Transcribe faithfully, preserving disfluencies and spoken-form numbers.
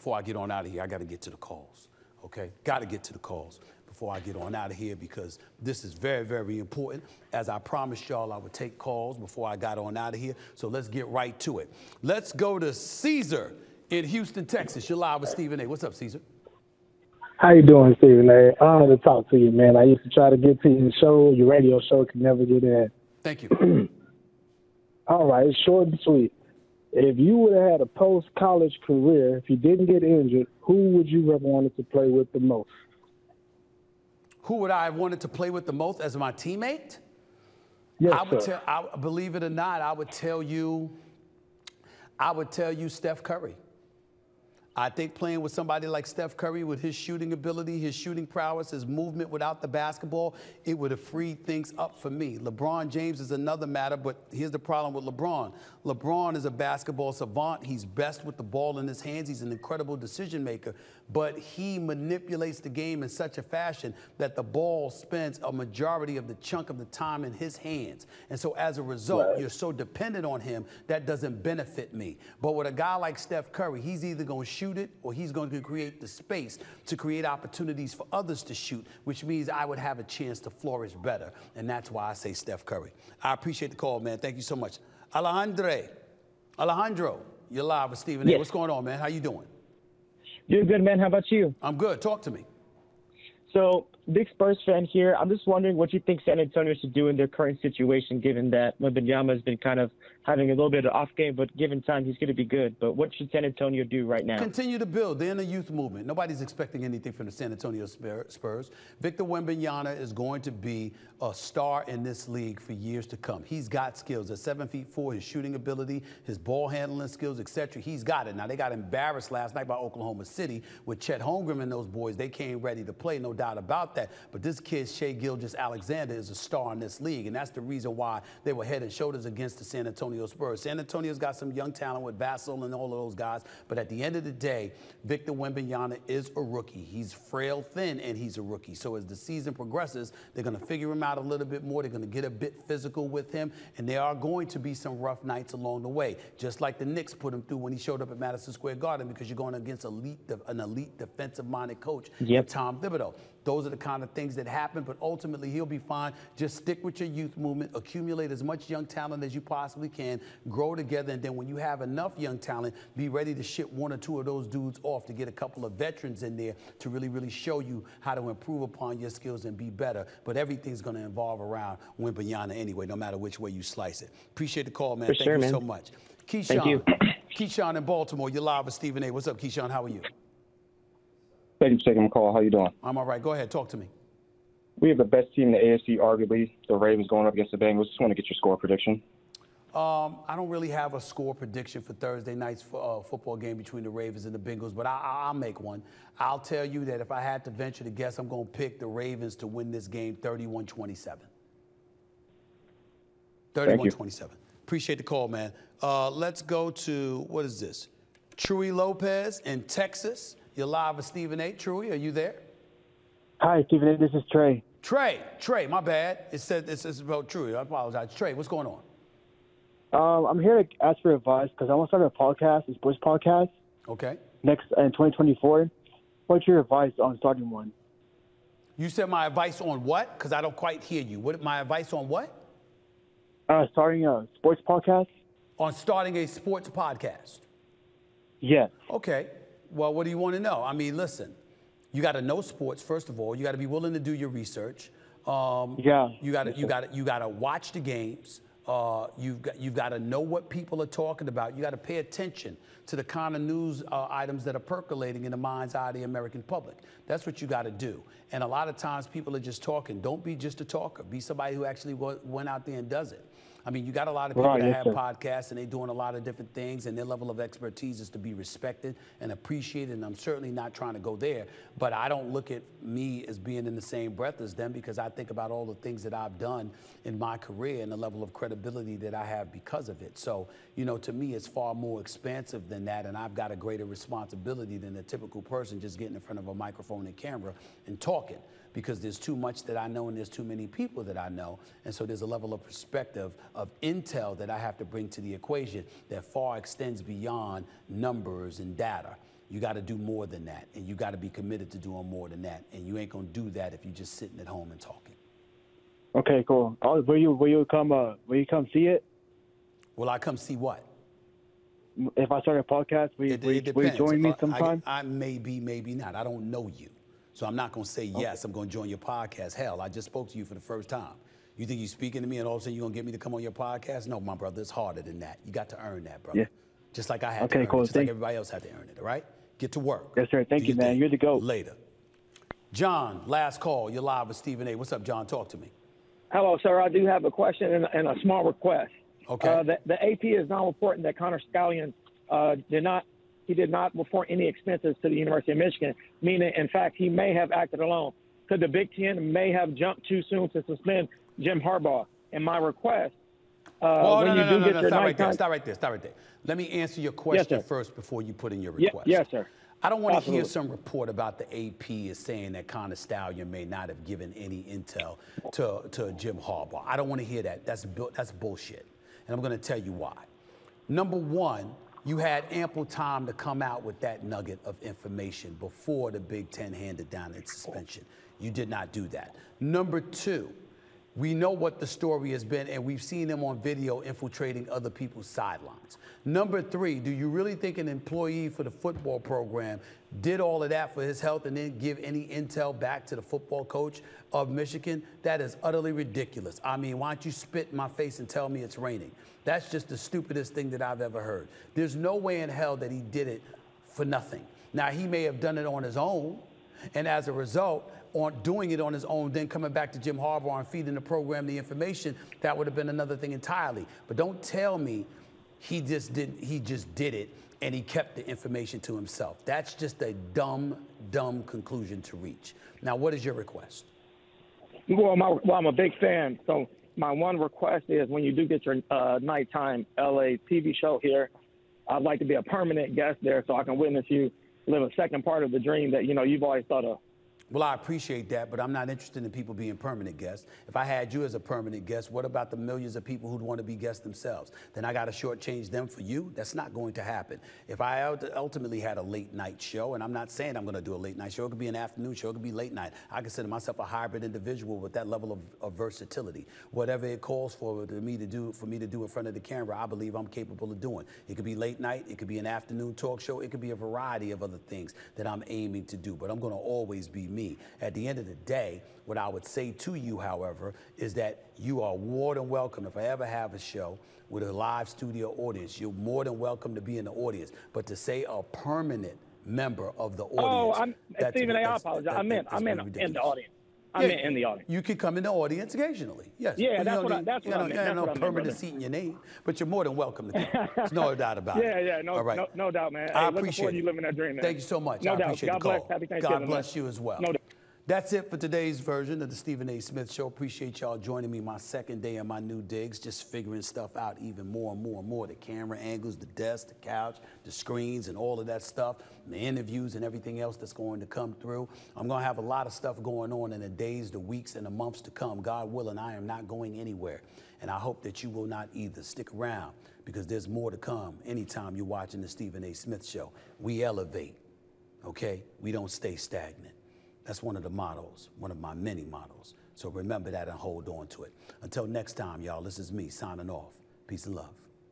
before I get on out of here, I got to get to the calls, okay? Got to get to the calls before I get on out of here, because this is very, very important. As I promised y'all, I would take calls before I got on out of here. So let's get right to it. Let's go to Caesar in Houston, Texas. You're live with Stephen A. What's up, Caesar? How you doing, Stephen A? Honor to talk to you, man. I used to try to get to your show, your radio show, could never get in. Thank you. All right, short and sweet. If you would have had a post-college career, if you didn't get injured, who would you have wanted to play with the most? Who would I have wanted to play with the most as my teammate? Yes, I would sir. Tell, I, believe it or not, I would tell you, I would tell you Steph Curry. I think playing with somebody like Steph Curry, with his shooting ability, his shooting prowess, his movement without the basketball, it would have freed things up for me. LeBron James is another matter, but here's the problem with LeBron. LeBron is a basketball savant. He's best with the ball in his hands. He's an incredible decision maker, but he manipulates the game in such a fashion that the ball spends a majority of the chunk of the time in his hands. And so as a result, right. you're so dependent on him, that doesn't benefit me. But with a guy like Steph Curry, he's either going to shoot it, or he's going to create the space to create opportunities for others to shoot, which means I would have a chance to flourish better. And that's why I say Steph Curry. I appreciate the call, man. Thank you so much. Alejandre, Alejandro, you're live with Stephen A. Yes. What's going on, man? How you doing? You're good, man. How about you? I'm good. Talk to me. So, big Spurs fan here. I'm just wondering what you think San Antonio should do in their current situation, given that Wembanyama has been kind of having a little bit of an off game, but given time, he's going to be good. But what should San Antonio do right now? Continue to build. They're in the youth movement. Nobody's expecting anything from the San Antonio Spurs. Victor Wembanyama is going to be a star in this league for years to come. He's got skills. At seven feet four, his shooting ability, his ball handling skills, et cetera, he's got it. Now, they got embarrassed last night by Oklahoma City with Chet Holmgren and those boys. They came ready to play, no doubt about that. But this kid, Shea Gilgeous-Alexander, is a star in this league, and that's the reason why they were head and shoulders against the San Antonio Spurs. San Antonio's got some young talent with Vassell and all of those guys, but at the end of the day, Victor Wembanyama is a rookie. He's frail, thin, and he's a rookie. So as the season progresses, they're going to figure him out a little bit more. They're going to get a bit physical with him, and there are going to be some rough nights along the way, just like the Knicks put him through when he showed up at Madison Square Garden, because you're going against elite, an elite defensive-minded coach, yep. Tom Thibodeau. Those are the kind of things that happen, but ultimately he'll be fine. Just stick with your youth movement, accumulate as much young talent as you possibly can, grow together, and then when you have enough young talent, be ready to ship one or two of those dudes off to get a couple of veterans in there to really, really show you how to improve upon your skills and be better. But everything's going to involve around Wembanyama anyway, no matter which way you slice it. Appreciate the call, man. For Thank sure, you man. so much. Keyshawn, Thank you. Keyshawn in Baltimore, you're live with Stephen A. What's up, Keyshawn? How are you? Thank you for taking the call. How you doing? I'm all right. Go ahead. Talk to me. We have the best team in the A F C, arguably. The Ravens going up against the Bengals. Just want to get your score prediction. Um, I don't really have a score prediction for Thursday night's uh, football game between the Ravens and the Bengals, but I, I'll make one. I'll tell you that if I had to venture to guess, I'm going to pick the Ravens to win this game thirty-one twenty-seven. thirty-one twenty-seven. Appreciate the call, man. Uh, let's go to, what is this? Chuy Lopez in Texas. You're live with Stephen A. Truey, are you there? Hi, Stephen A. This is Trey. Trey, Trey, my bad. It said this is about Truey. I apologize. Trey, what's going on? Um, I'm here to ask for advice because I want to start a podcast, a sports podcast. Okay. Next in twenty twenty-four. What's your advice on starting one? You said my advice on what? Because I don't quite hear you. What my advice on what? Uh, starting a sports podcast. On starting a sports podcast. Yes. Okay. Well, what do you want to know? I mean, listen, you got to know sports, first of all. You got to be willing to do your research. Um, yeah. You got to you got to you got to watch the games. Uh, you've got you've got to know what people are talking about. You got to pay attention to the kind of news uh, items that are percolating in the mind's eye of the American public. That's what you got to do. And a lot of times people are just talking. Don't be just a talker. Be somebody who actually went out there and does it. I mean, you got a lot of people right, that yes, have sir. podcasts, and they're doing a lot of different things, and their level of expertise is to be respected and appreciated, and I'm certainly not trying to go there. But I don't look at me as being in the same breath as them, because I think about all the things that I've done in my career and the level of credibility that I have because of it. So, you know, to me, it's far more expansive than that, and I've got a greater responsibility than the typical person just getting in front of a microphone and camera and talking, because there's too much that I know and there's too many people that I know. And so there's a level of perspective of intel that I have to bring to the equation that far extends beyond numbers and data. You got to do more than that, and you got to be committed to doing more than that, and you ain't gonna do that if you're just sitting at home and talking. Okay, cool. Oh, will you will you come uh, will you come see it? Will I come see what? If I start a podcast, will you, it, will it will you join me sometime? I, I may be, maybe not. I don't know you, so I'm not gonna say okay. Yes, I'm gonna join your podcast. Hell, I just spoke to you for the first time. You think you're speaking to me, and all of a sudden you're gonna get me to come on your podcast? No, my brother, it's harder than that. You got to earn that, brother. Yeah. Just like I had okay, to earn cool. it. Just Thank like everybody else had to earn it. All right. Get to work. Yes, sir. Thank Do you, man. You're the GOAT. Later. John, last call. You're live with Stephen A. What's up, John? Talk to me. Hello, sir. I do have a question and, and a small request. Okay. Uh, the, the A P is now reporting that Connor Stallion uh, did not he did not report any expenses to the University of Michigan, meaning, in fact, he may have acted alone. Could the Big Ten may have jumped too soon to suspend Jim Harbaugh? And my request, uh, oh, when no, you no, do no, get no, your stop right there. Stop right there. Stop right there. Let me answer your question yes, first before you put in your request. Yes, yes sir. I don't want Absolutely. to hear some report about the A P is saying that Connor Stallion may not have given any intel to, to Jim Harbaugh. I don't want to hear that. That's, that's bullshit. And I'm going to tell you why. Number one, you had ample time to come out with that nugget of information before the Big Ten handed down its suspension. You did not do that. Number two, we know what the story has been, and we've seen them on video infiltrating other people's sidelines. Number three, do you really think an employee for the football program did all of that for his health and then give any intel back to the football coach of Michigan? That is utterly ridiculous. I mean, why don't you spit in my face and tell me it's raining? That's just the stupidest thing that I've ever heard. There's no way in hell that he did it for nothing. Now, he may have done it on his own, and as a result, on doing it on his own, then coming back to Jim Harbaugh and feeding the program the information, that would have been another thing entirely. But don't tell me he just didn't, he just did it and he kept the information to himself. That's just a dumb, dumb conclusion to reach. Now, what is your request? Well, my, well I'm a big fan. So my one request is when you do get your uh, nighttime L A T V show here, I'd like to be a permanent guest there so I can witness you live a second part of the dream that, you know, you've always thought of. Well, I appreciate that, but I'm not interested in people being permanent guests. If I had you as a permanent guest, what about the millions of people who'd want to be guests themselves? Then I got to shortchange them for you? That's not going to happen. If I ultimately had a late night show, and I'm not saying I'm going to do a late night show, it could be an afternoon show, it could be late night. I consider myself a hybrid individual with that level of, of versatility. Whatever it calls for me to do, for me to do in front of the camera, I believe I'm capable of doing. It could be late night, it could be an afternoon talk show, it could be a variety of other things that I'm aiming to do, but I'm going to always be me. At the end of the day, what I would say to you, however, is that you are more than welcome. If I ever have a show with a live studio audience, you're more than welcome to be in the audience. But to say a permanent member of the audience. Oh, I'm, that's, Stephen A., I apologize. That, that, I meant, I meant ridiculous. In the audience. I yeah, meant in the audience. You could come in the audience occasionally, yes. Yeah, that's what I meant. That's what I meant. You have no permanent seat in your name, but you're more than welcome to come. There's no doubt about it. Yeah, yeah, no, All right. no, no doubt, man. I hey, appreciate looking forward it. You living that dream, man. Thank you so much. No I doubt. Appreciate God the call. Bless. Happy Thanksgiving. God bless man. You as well. No doubt. That's it for today's version of the Stephen A. Smith Show. Appreciate y'all joining me my second day in my new digs, just figuring stuff out even more and more and more. The camera angles, the desk, the couch, the screens, and all of that stuff, and the interviews and everything else that's going to come through. I'm going to have a lot of stuff going on in the days, the weeks, and the months to come. God willing, I am not going anywhere, and I hope that you will not either. Stick around, because there's more to come anytime you're watching the Stephen A. Smith Show. We elevate, okay? We don't stay stagnant. That's one of the mottos, one of my many mottos. So remember that and hold on to it. Until next time, y'all, this is me signing off. Peace and love.